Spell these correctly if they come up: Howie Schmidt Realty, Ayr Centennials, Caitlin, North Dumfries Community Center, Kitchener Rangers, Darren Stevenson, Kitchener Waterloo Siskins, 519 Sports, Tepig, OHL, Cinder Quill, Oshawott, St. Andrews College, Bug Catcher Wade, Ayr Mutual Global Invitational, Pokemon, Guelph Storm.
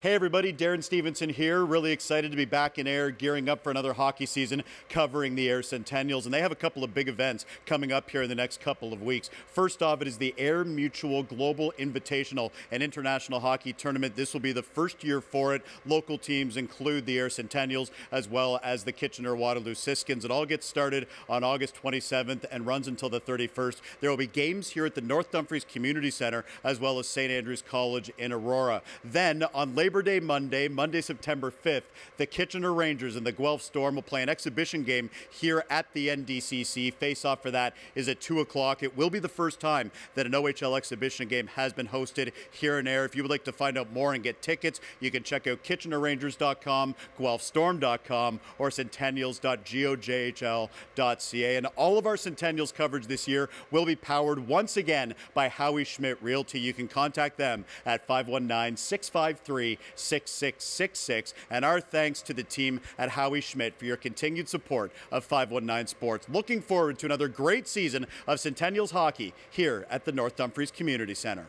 Hey everybody, Darren Stevenson here, really excited to be back in Ayr, gearing up for another hockey season covering the Ayr Centennials, and they have a couple of big events coming up here in the next couple of weeks. First off, it is the Ayr Mutual Global Invitational, an international hockey tournament. This will be the first year for it. Local teams include the Ayr Centennials as well as the Kitchener Waterloo Siskins. It all gets started on August 27th and runs until the 31st. There will be games here at the North Dumfries Community Center as well as St. Andrews College in Aurora. Then on Labor Day Monday, September 5th, the Kitchener Rangers and the Guelph Storm will play an exhibition game here at the NDCC. Face-off for that is at 2 o'clock. It will be the first time that an OHL exhibition game has been hosted here in Ayr. If you would like to find out more and get tickets, you can check out kitchenerrangers.com, guelphstorm.com, or centennials.gojhl.ca. And all of our Centennials coverage this year will be powered once again by Howie Schmidt Realty. You can contact them at 519-653-6666, and our thanks to the team at Howie Schmidt for your continued support of 519 Sports. Looking forward to another great season of Centennials hockey here at the North Dumfries Community Center.